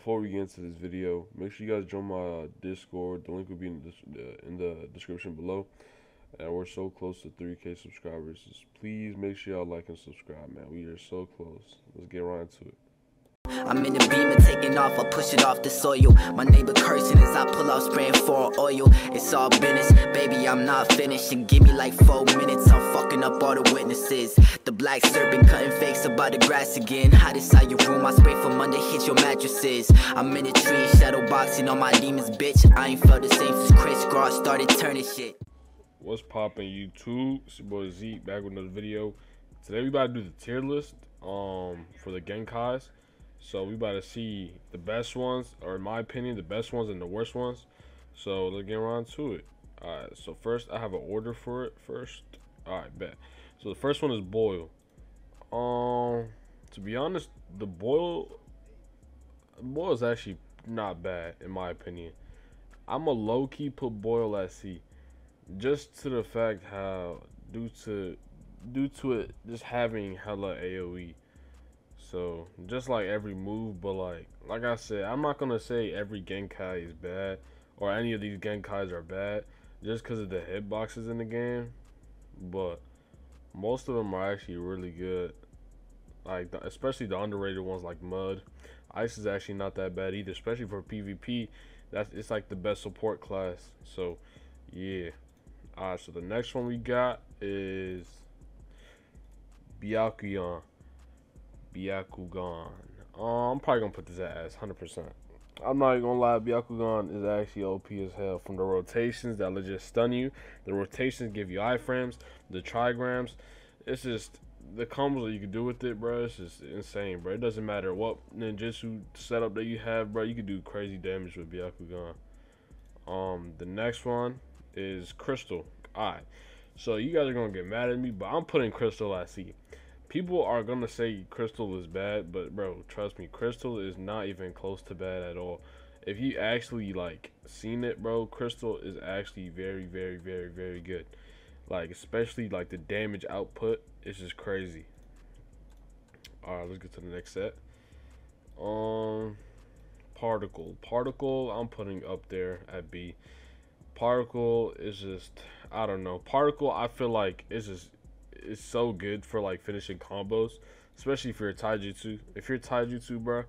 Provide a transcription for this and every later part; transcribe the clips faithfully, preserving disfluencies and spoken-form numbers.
before we get into this video, make sure you guys join my Discord. The link will be in the, uh, in the description below. And we're so close to three K subscribers. Just please make sure y'all like and subscribe, man. We are so close. Let's get right into it. I'm in the beam and taking off, I push it off the soil. My neighbor cursing as I pull off, spraying for oil. It's all business, baby, I'm not finished. And give me like four minutes, I'm fucking up all the witnesses. The black serpent cutting fakes about the grass again. Hot inside your room, I spray from under, hit your mattresses. I'm in the tree, shadow boxing on my demons, bitch. I ain't felt the same since Chris Cross started turning shit. What's poppin', YouTube? It's your boy Zeke, back with another video. Today we about to do the tier list um, for the Genkais. So we about to see the best ones, or in my opinion, the best ones and the worst ones. So let's get around to it. All right, so first I have an order for it first. All right, bet. So the first one is Boil. Um, to be honest, the Boil, Boil is actually not bad in my opinion. I'm a low-key put Boil at C, just to the fact how due to due to it just having hella A O E. So just like every move, but like like I said, I'm not gonna say every Genkai is bad or any of these Genkais are bad just because of the hitboxes in the game, but most of them are actually really good. Like the, especially the underrated ones like Mud. Ice is actually not that bad either, especially for PvP. That's it's like the best support class. So yeah. Alright, so the next one we got is Byakugan. Byakugan. Um, I'm probably gonna put this at ass one hundred percent. I'm not even gonna lie, Byakugan is actually O P as hell. From the rotations that legit stun you, the rotations give you iframes, the trigrams. It's just the combos that you can do with it, bro. It's just insane, bro. It doesn't matter what ninjutsu setup that you have, bro. You can do crazy damage with Byakugan. Um, the next one is Crystal. Alright, so you guys are gonna get mad at me, but I'm putting Crystal at C. People are gonna say Crystal is bad, but bro, trust me, Crystal is not even close to bad at all. If you actually like seen it, bro, Crystal is actually very, very, very, very good. Like especially like the damage output, it's just crazy. All right, let's get to the next set. Um, Particle, Particle, I'm putting up there at B. Particle is just, I don't know. Particle, I feel like it's just. It's so good for like finishing combos, especially if you're a taijutsu. If you're a taijutsu, bro,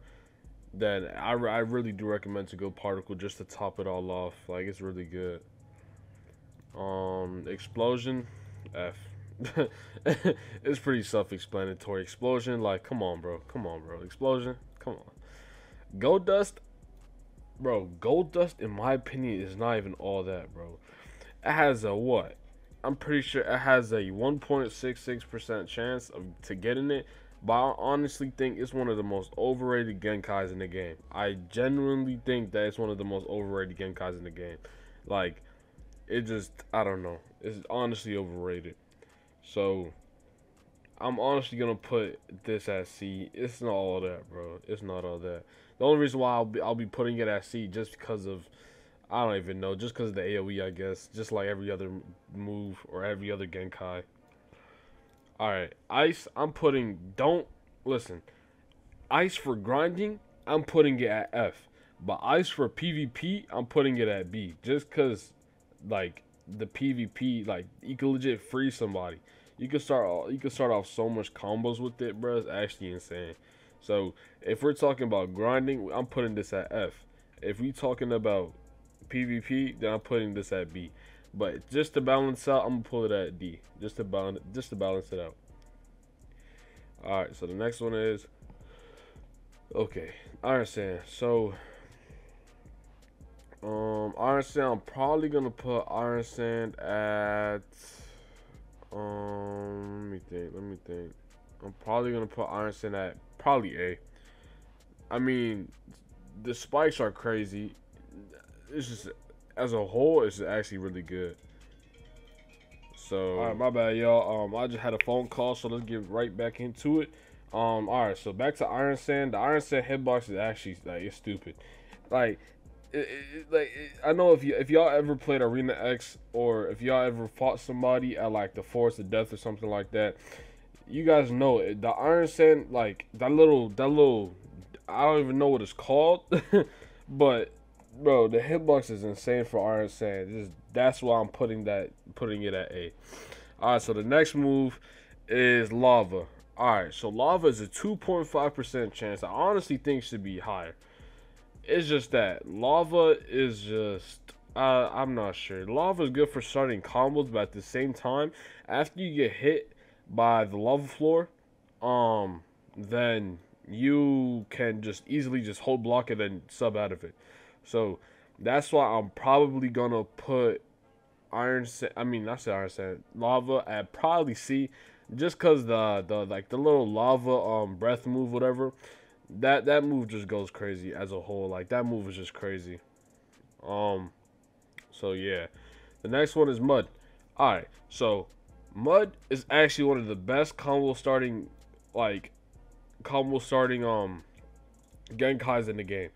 then I, I really do recommend to go Particle just to top it all off. Like it's really good. Um, Explosion, F. It's pretty self-explanatory. Explosion, like come on, bro, come on, bro. Explosion, come on. Gold Dust, bro. Gold Dust, in my opinion, is not even all that, bro. It has a what? I'm pretty sure it has a one point six six percent chance of to getting it, but I honestly think it's one of the most overrated Genkais in the game. I genuinely think that it's one of the most overrated Genkais in the game. Like, it just, I don't know. It's honestly overrated. So, I'm honestly going to put this at C. It's not all that, bro. It's not all that. The only reason why I'll be, I'll be putting it at C just because of... I don't even know, just because of the A O E, I guess. Just like every other move or every other Genkai. Alright, Ice, I'm putting... Don't... Listen. Ice for grinding, I'm putting it at F. But Ice for PvP, I'm putting it at B. Just because, like, the PvP, like, you can legit free somebody. You can start, you can start off so much combos with it, bro. It's actually insane. So, if we're talking about grinding, I'm putting this at F. If we're talking about... PvP, then I'm putting this at B, but just to balance out, I'm gonna pull it at D, just to balance, just to balance it out. All right, so the next one is okay. Iron Sand. So, um, Iron Sand. I'm probably gonna put Iron Sand at. Um, let me think. Let me think. I'm probably gonna put Iron Sand at probably A. I mean, the spikes are crazy. It's just, as a whole, it's actually really good. So, all right, my bad, y'all. Um, I just had a phone call, so let's get right back into it. Um, all right, so back to Iron Sand. The Iron Sand hitbox is actually like it's stupid. Like, it, it, like it, I know if you if y'all ever played Arena X or if y'all ever fought somebody at like the Forest of Death or something like that, you guys know it. The Iron Sand, like that little that little. I don't even know what it's called, but bro, the hitbox is insane for Iron Sand. Just, that's why I'm putting that putting it at A. All right, so the next move is Lava. All right, so Lava is a two point five percent chance. I honestly think should be higher. It's just that Lava is just, uh, I'm not sure. Lava is good for starting combos, but at the same time, after you get hit by the lava floor, um, then you can just easily just hold block and then sub out of it. So that's why I'm probably gonna put Iron Sand, I mean, not say Iron Sand, Lava at probably C, just cause the the like the little lava um breath move, whatever. That that move just goes crazy as a whole. Like that move is just crazy. Um, so yeah, the next one is Mud. All right, so Mud is actually one of the best combo starting, like combo starting um Genkais in the game.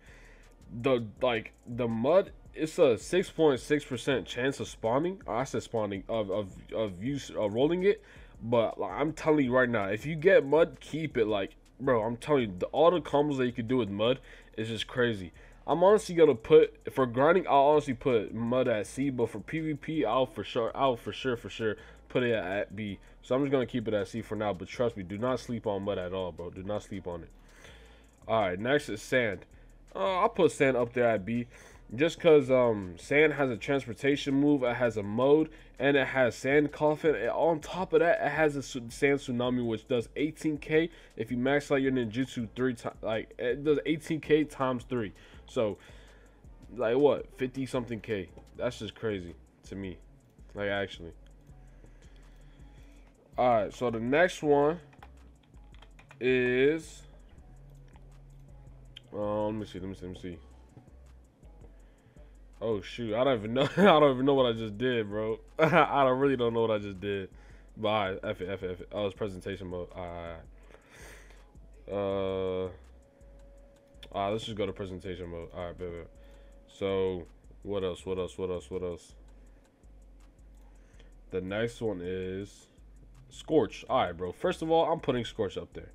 The like the Mud, it's a six point six percent chance of spawning. I said spawning of of of you uh, rolling it, but like, I'm telling you right now, if you get Mud, keep it. Like bro, I'm telling you, the, all the combos that you can do with Mud is just crazy. I'm honestly gonna put, for grinding, I'll honestly put Mud at C, but for PvP, I'll for sure, I'll for sure, for sure put it at B. So I'm just gonna keep it at C for now. But trust me, do not sleep on Mud at all, bro. Do not sleep on it. All right, next is Sand. Uh, I'll put Sand up there at B, just cause um Sand has a transportation move, it has a mode, and it has Sand Coffin, and on top of that, it has a Sand Tsunami, which does eighteen K if you max out your ninjutsu three times. Like it does eighteen K times three, so like what, fifty something K? That's just crazy to me, like actually. All right, so the next one is uh, let me see, let me see, let me see. Oh shoot, I don't even know. I don't even know what I just did, bro. I don't really don't know what I just did. But all right, F it, F it, F it. Oh, it's presentation mode. All right, all right. Uh, all right, let's just go to presentation mode. All right, baby. So what else, what else, what else, what else? The next one is Scorch. All right, bro. First of all, I'm putting Scorch up there.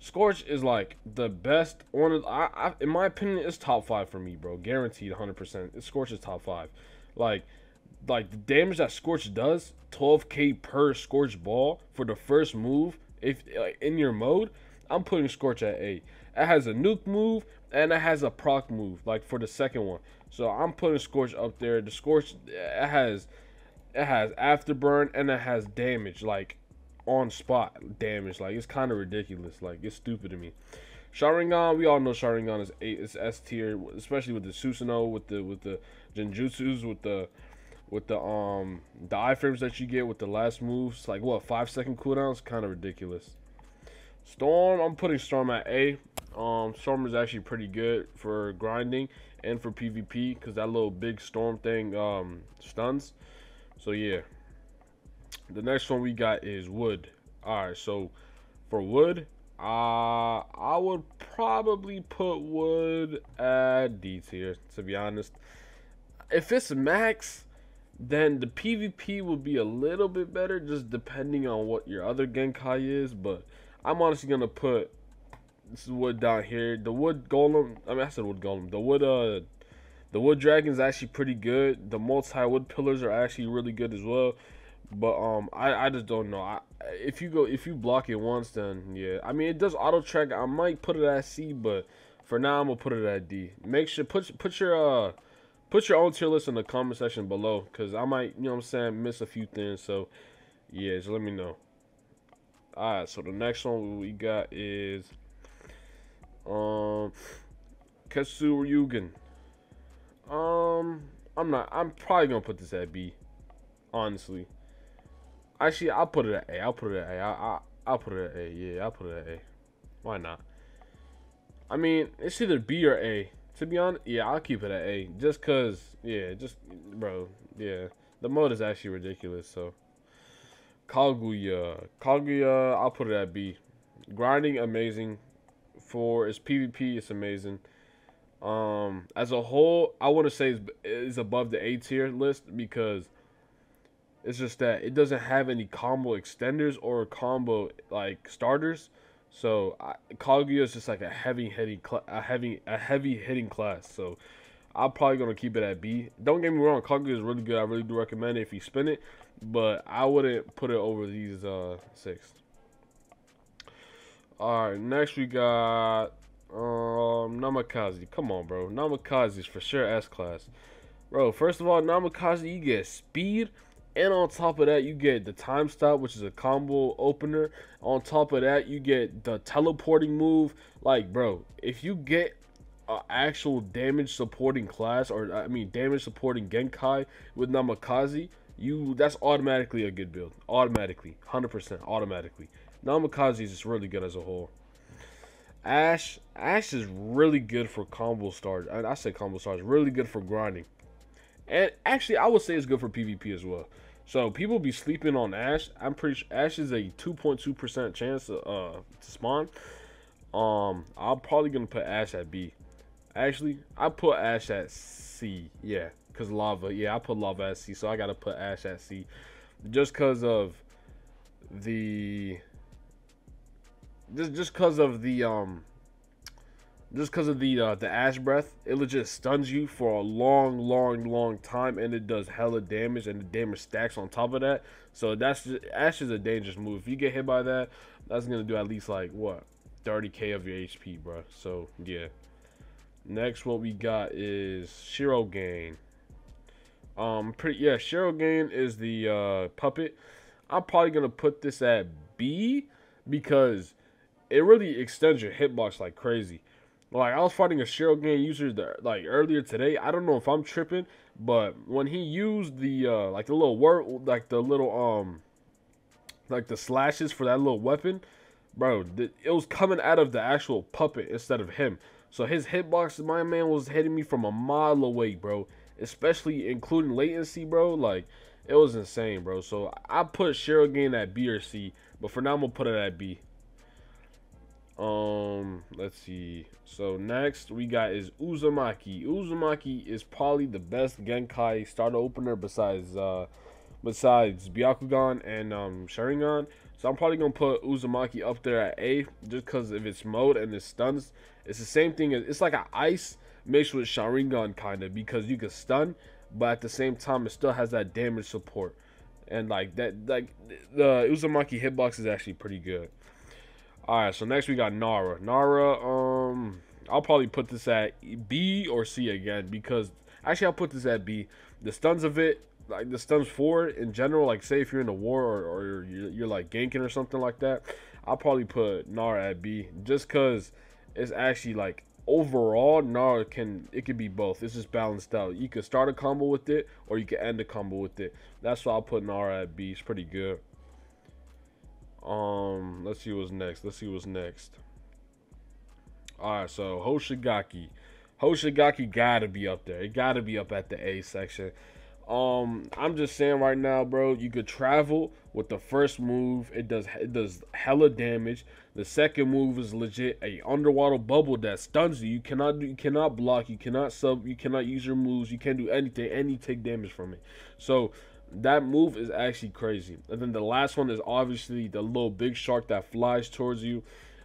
Scorch is like the best one of, I, I in my opinion, it's top five for me, bro. Guaranteed one hundred percent. Scorch is top five. Like like the damage that Scorch does, twelve K per Scorch ball for the first move, if like in your mode, I'm putting Scorch at A. It has a nuke move and it has a proc move, like for the second one. So I'm putting Scorch up there. The Scorch, it has it has afterburn and it has damage, like on spot damage. Like it's kind of ridiculous, like it's stupid to me. Sharingan, we all know Sharingan is eight, it's S tier, especially with the Susanoo, with the with the Genjutsus, with the with the um the iframes that you get with the last moves, like what, five second cooldowns, kind of ridiculous. Storm, I'm putting Storm at A. Um, Storm is actually pretty good for grinding and for PvP because that little big storm thing um stuns. So yeah. The next one we got is Wood. All right, so for Wood, uh, I would probably put Wood at D tier, to be honest. If it's max, then the PvP would be a little bit better, just depending on what your other Genkai is. But I'm honestly going to put this Wood down here. The Wood Golem, I mean, I said Wood Golem. The Wood, uh, the Wood Dragon is actually pretty good. The multi-wood pillars are actually really good as well. But um, I, I just don't know. I, if you go, if you block it once, then yeah. I mean, it does auto track. I might put it at C, but for now, I'm gonna put it at D. Make sure put put your uh, put your own tier list in the comment section below, cause I might, you know what I'm saying, miss a few things. So yeah, just let me know. All right, so the next one we got is um, Ketsuryugen. Um, I'm not. I'm probably gonna put this at B, honestly. Actually, I'll put it at A. I'll put it at A. I, I, I'll put it at A. Yeah, I'll put it at A. Why not? I mean, it's either B or A. To be honest, yeah, I'll keep it at A. Just because, yeah, just, bro, yeah. The mode is actually ridiculous, so. Kaguya. Kaguya, I'll put it at B. Grinding, amazing. For its PvP, it's amazing. Um, as a whole, I want to say it's, it's above the A tier list because it's just that it doesn't have any combo extenders or combo like starters, So I, Kaguya is just like a heavy hitting, a heavy, a heavy hitting class. So I'm probably gonna keep it at B. Don't get me wrong, Kaguya is really good. I really do recommend it if you spin it, but I wouldn't put it over these uh, six. All right, next we got um, Namikaze. Come on, bro. Namikaze is for sure S class, bro. First of all, Namikaze, you get speed. And on top of that, you get the time stop, which is a combo opener. On top of that, you get the teleporting move. Like, bro, if you get an actual damage supporting class, or I mean damage supporting Genkai with Namikaze, you that's automatically a good build. Automatically, one hundred percent, automatically. Namikaze is just really good as a whole. Ash, Ash is really good for combo stars. I, I say combo stars, really good for grinding. And actually, I would say it's good for PvP as well. So people be sleeping on Ashe. I'm pretty sure Ashe is a two point two percent chance to, uh, to spawn. Um, I'm probably gonna put Ashe at B. Actually, I put Ashe at C. Yeah, cause lava. Yeah, I put lava at C. So I gotta put Ashe at C, just cause of the just just cause of the um. Just because of the uh, the Ash Breath, it legit stuns you for a long, long, long time, and it does hella damage, and the damage stacks on top of that. So that's just, Ash is a dangerous move. If you get hit by that, that's gonna do at least like what thirty K of your H P, bro. So yeah. Next, what we got is Sharingan. Um, pretty yeah, Sharingan is the uh, puppet. I'm probably gonna put this at B because it really extends your hitbox like crazy. Like, I was fighting a Sharingan user the, like earlier today. I don't know if I'm tripping, but when he used the uh, like the little word, like the little um, like the slashes for that little weapon, bro, th it was coming out of the actual puppet instead of him. So his hitbox, my man, was hitting me from a mile away, bro. Especially including latency, bro. Like, it was insane, bro. So I put Sharingan at B or C, but for now I'm gonna put it at B. Um, let's see. So next we got is Uzumaki. Uzumaki is probably the best Genkai starter opener besides uh besides Byakugan and um Sharingan. So I'm probably gonna put Uzumaki up there at A just because of its mode and its stuns. It's the same thing as it's like an ice mixed with Sharingan kinda, because you can stun, but at the same time it still has that damage support. And like that like the Uzumaki hitbox is actually pretty good. Alright, so next we got Nara. Nara, um, I'll probably put this at B or C again, because actually I'll put this at B. The stuns of it, like the stuns for it in general, like say if you're in a war or, or you're, you're like ganking or something like that, I'll probably put Nara at B just because it's actually like overall Nara can, it can be both. It's just balanced out. You can start a combo with it or you can end a combo with it. That's why I'll put Nara at B. It's pretty good. Um, let's see what's next. Let's see what's next. Alright, so Hoshigaki. Hoshigaki gotta be up there. It gotta be up at the A section. Um, I'm just saying right now, bro, you could travel with the first move. It does it does hella damage. The second move is legit a underwater bubble that stuns you. You cannot do you cannot block, you cannot sub, you cannot use your moves, you can't do anything, and you take damage from it. So that move is actually crazy. And then the last one is obviously the little big shark that flies towards you,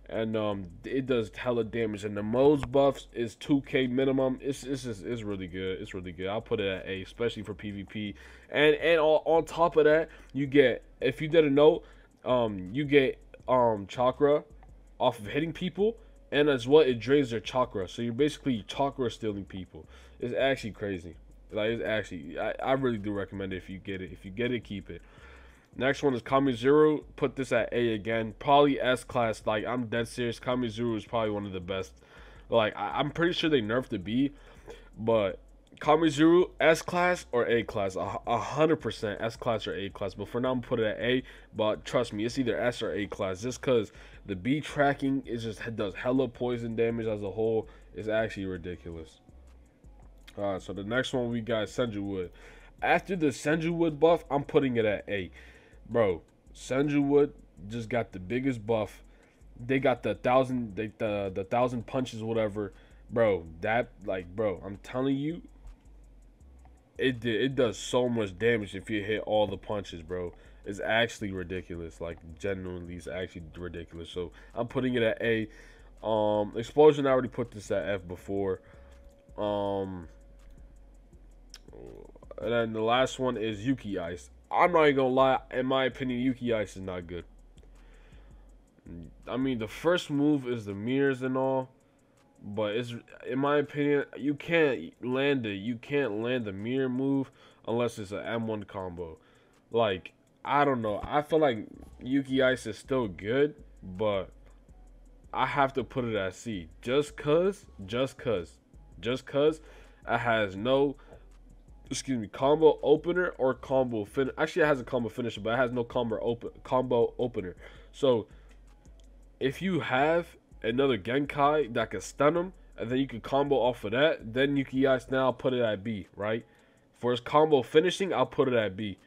and um it does hella damage, and the modes buffs is two K minimum. It's it's, just, it's really good. It's really good. I'll put it at A, especially for PvP. And and all, on top of that, you get, if you didn't know, um you get um chakra off of hitting people, and as well it drains their chakra, so you're basically chakra stealing people. It's actually crazy. Like, it's actually, I, I really do recommend it if you get it. If you get it, keep it. Next one is Kamizuru. Put this at A again. Probably S class. Like, I'm dead serious. Kamizuru is probably one of the best. Like, I, I'm pretty sure they nerfed the B. But Kamizuru, S class or A class? one hundred percent S class or A class. But for now, I'm going to put it at A. But trust me, it's either S or A class. Just because the B tracking is just, it does hella poison damage as a whole. It's actually ridiculous. Alright, so the next one we got Senju Wood. After the Senju Wood buff, I'm putting it at A. Bro, Senju Wood just got the biggest buff. They got the thousand, they, the the thousand punches, whatever. Bro, that like, bro, I'm telling you, it did, it does so much damage if you hit all the punches, bro. is actually ridiculous. Like, genuinely, it's actually ridiculous. So I'm putting it at A. Um, Explosion, I already put this at F before. Um, and then the last one is Yuki Ice. I'm not even gonna lie, in my opinion, Yuki Ice is not good. I mean, the first move is the mirrors and all, but it's, in my opinion, you can't land it. You can't land the mirror move unless it's an M one combo. Like, I don't know. I feel like Yuki Ice is still good, but I have to put it at C. Just cause, just cause, just cause it has no, excuse me, combo opener or combo fin. Actually, it has a combo finisher, but it has no combo open combo opener. So if you have another Genkai that can stun him, and then you can combo off of that, then Yuki Ice, now I'll put it at B, right? For his combo finishing, I'll put it at B.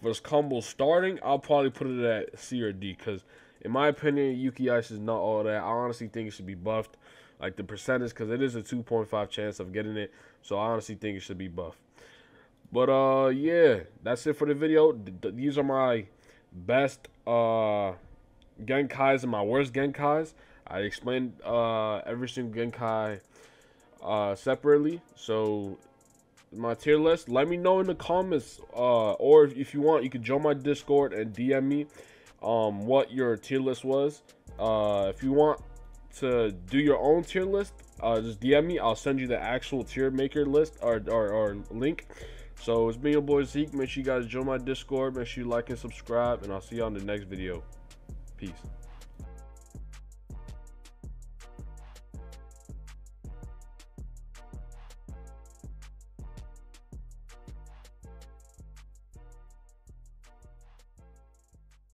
For his combo starting, I'll probably put it at C or D, because in my opinion, Yuki Ice is not all that. I honestly think it should be buffed, like the percentage, because it is a two point five chance of getting it, so I honestly think it should be buffed. But, uh, yeah, that's it for the video. Th these are my best, uh... Genkais and my worst Genkais. I explained uh, every single Genkai uh, separately. So my tier list, let me know in the comments, uh, or if you want, you can join my Discord and D M me um, what your tier list was. Uh, if you want to do your own tier list, uh, just D M me. I'll send you the actual tier maker list or, or, or link. So it's been your boy Zeke. Make sure you guys join my Discord. Make sure you like and subscribe, and I'll see you on the next video. Peace.